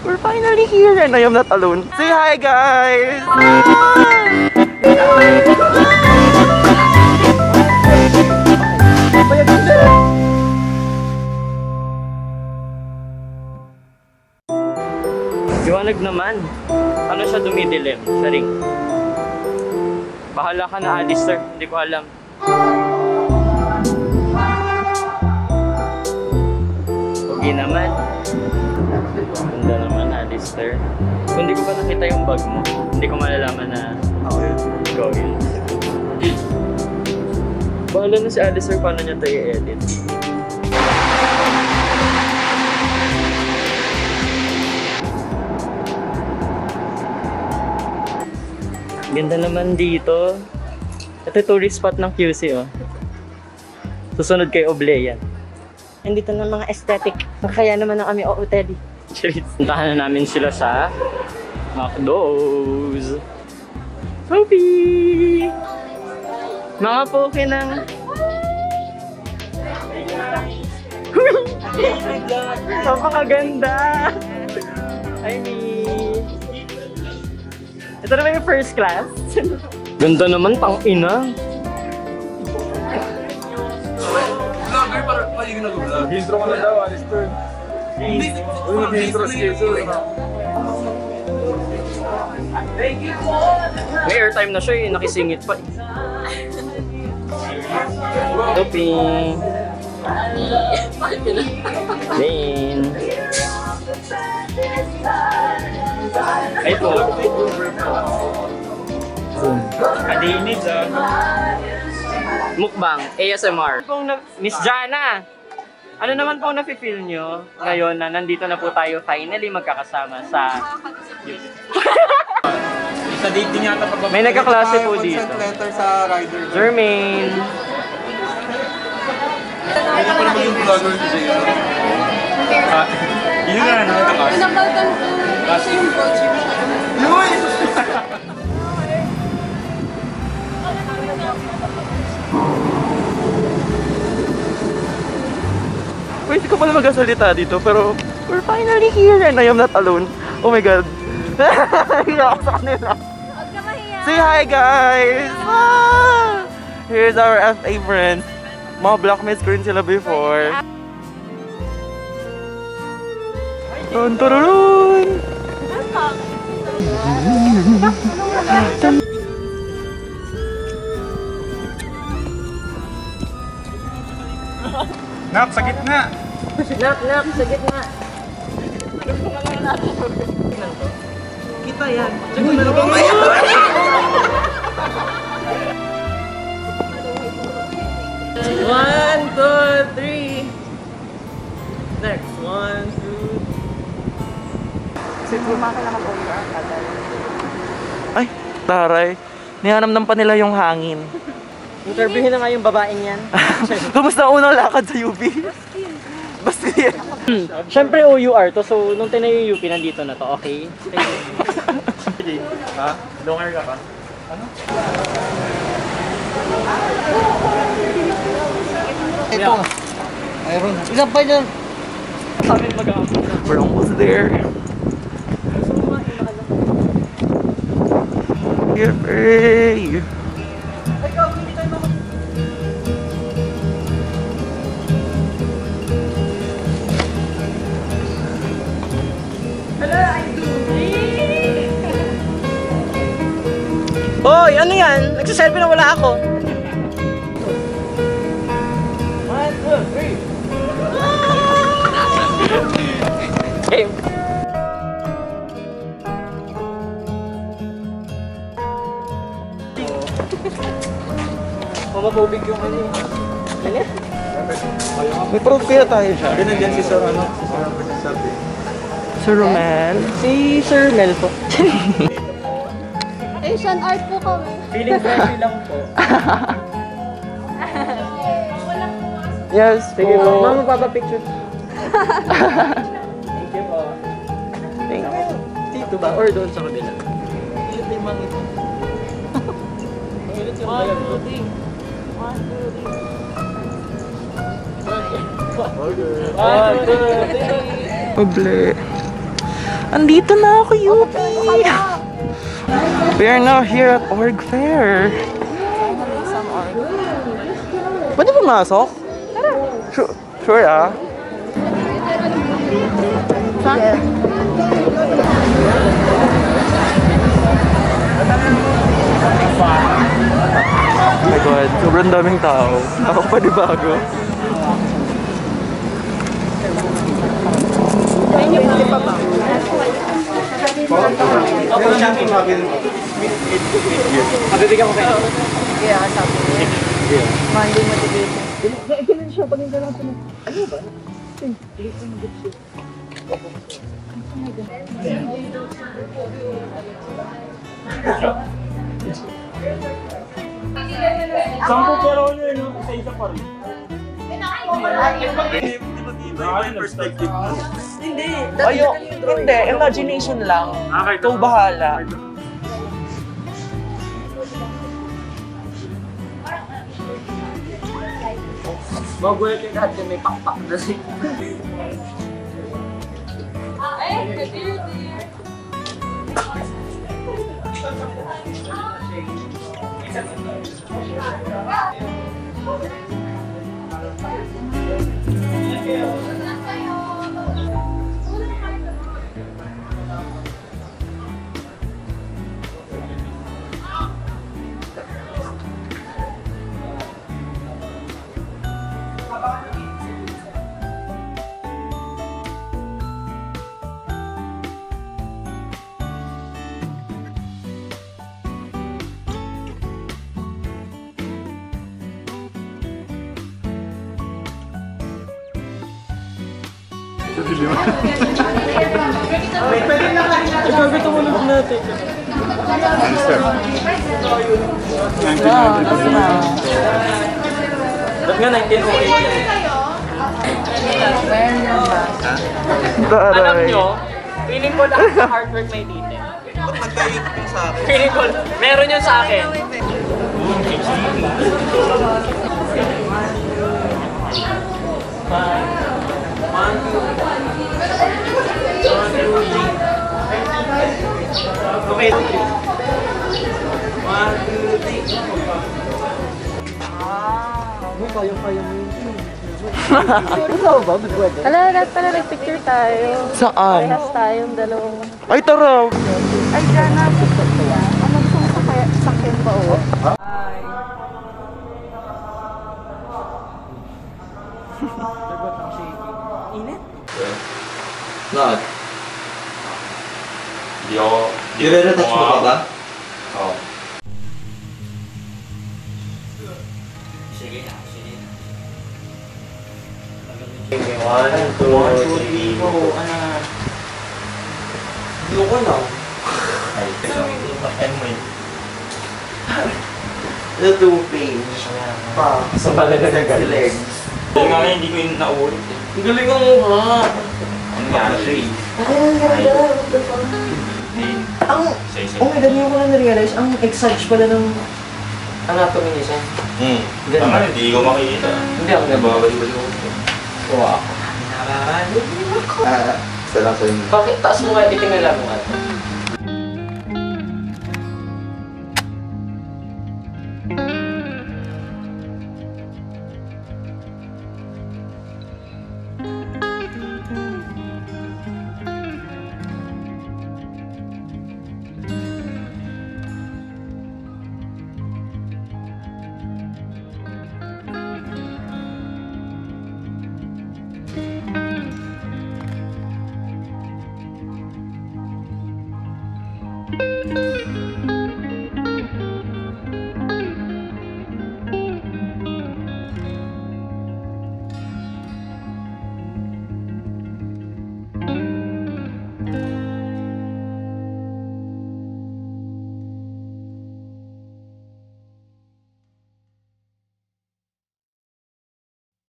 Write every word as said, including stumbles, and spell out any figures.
We're finally here and I am not alone. Say hi, guys! Liwanag naman. Ano siya dumidilim? Sa ring. Bahala ka na, Alistair. Hindi ko alam. Pogi naman. Ganda naman, Alistair. Kung di ko pa nakita yung bag mo, hindi ko malalaman na ako yun. Ikaw yun. Bahala na si Alistair paano niya tayo i-edit. Ganda naman dito. Ito yung tourist spot ng Q C, oh. Susunod kay Oble yan. Nandito na mga aesthetic. Makaya naman na kami, oo, Teddy. Cheers. Puntahan na namin sila sa McDoos. Poopy! Mga poke ng... Napakaganda! I mean... Ito naman yung first class. Ganda naman, pang ina. Vlogger para kayo nag-vlog. Intro ka na daw, Alistair. Uy, mag-intro skills yun. May airtime na siya eh, nakisingit pa eh. Doping! Dane! Ay po! Kadiinid ah! Mukbang, A S M R. Miss Jana! Ano naman pong nafe-feel nyo ngayon na nandito na po tayo finally magkakasama sa... Sa dating yata pag... May nagkaklase po dito. Jermaine! Ay na pala maging vlogger ko siya. Yun na na nagkaklase. Nakalitan ko. Kasi yung coach yung siya. Yun! Pwede ko pala magasalita dito, pero we're finally here and I am not alone. Oh my god. Say hi, guys! Ah! Here's our F A friends. Mga blackmates ko rin sila before. Turun, turun! Nap, sa gitna! Nap, nap, sa gitna! Kita yan! One, two, three! Next, one, two... Ay, taray! Nihanam naman pa nila yung hangin. Interviewin na nga yung babaeng yan. Kamusta ang unang lakad sa U P? Bastin. Bastin. Siyempre O U R to, so nung tinayo yung U P, nandito na to, okay? Ha? Longer ka pa? Ano? Ito. Ayun. Isang pa dyan. Kaming mag-aapos. We're almost there. Yay! Hoy, ano yan? Nagsaselfie na wala ako. One, two, three. Game. Mamabobig yung ano yun. Ano? May proof kaya tayo siya. Binagyan si Sir ano? Sir Romel. Si Sir Mel po. Asian art po kami. Feeling friendly lang po. Yes po. Ma'am, magpapapicture. Thank you po. Thank you. Dito ba? Or doon sa kabila? Ilit na yung mga ito. Ilit yung mga ito. One, two, three. One, two, three. Oble. Andito na ako, Yubi! We are now here at Org Fair. Pwede pumasok? Tara. Sure, sure ah. Yeah. Oh my God, sobrang daming tao. Ako pa di bago. Sampu pero yun, isa-isa pa rin. Iba-iba yung perspective mo. Hindi. Ayo, hindi. Imagination lang. Ikaw bahala. Mag-work yung kahit may pakpak na siya. Eh, good dear, dear. Pwede na kanina. Ikaw bitulog natin. Alistair. nineteen ninety-two. Ba't nga nineteen oh eight? Alam nyo, feeling ko lahat sa hard work may dito. Ba't magkayot mo sa akin? Feeling ko, meron yun sa akin. Okay. One, two, three. Ah, may kaya-kaya mo yun. Alam, lahat pala nag-picture tayo. Saan? Parehas tayong dalawang. Ay, tara! Ay, Jana. Anong sumasakyan ba o? Hi. Dagot ang shaking. Init? Not. Yo. Nire-retouch mo pa ba? Oo. Sige na, sige na. One, two, three, four. Ano ko na? Ay, the two page. Pa. Sa palagay legs. Yung nga hindi ko yung naulit eh. Ang galing ang mukha. Ang gano'n siya eh. Ay, ang gano'n. Ang, oh my God, ngayon ko lang na-realize, ang exage pala ng anatomy niya siya. Hmm, tama, hindi ko makikita. Hindi ako nababalik-balik ko. Wow. Nakakaraan. Hindi mo ko. Ah, isa lang sa'yo. Bakit taas mo nga titingnan lang mo nga?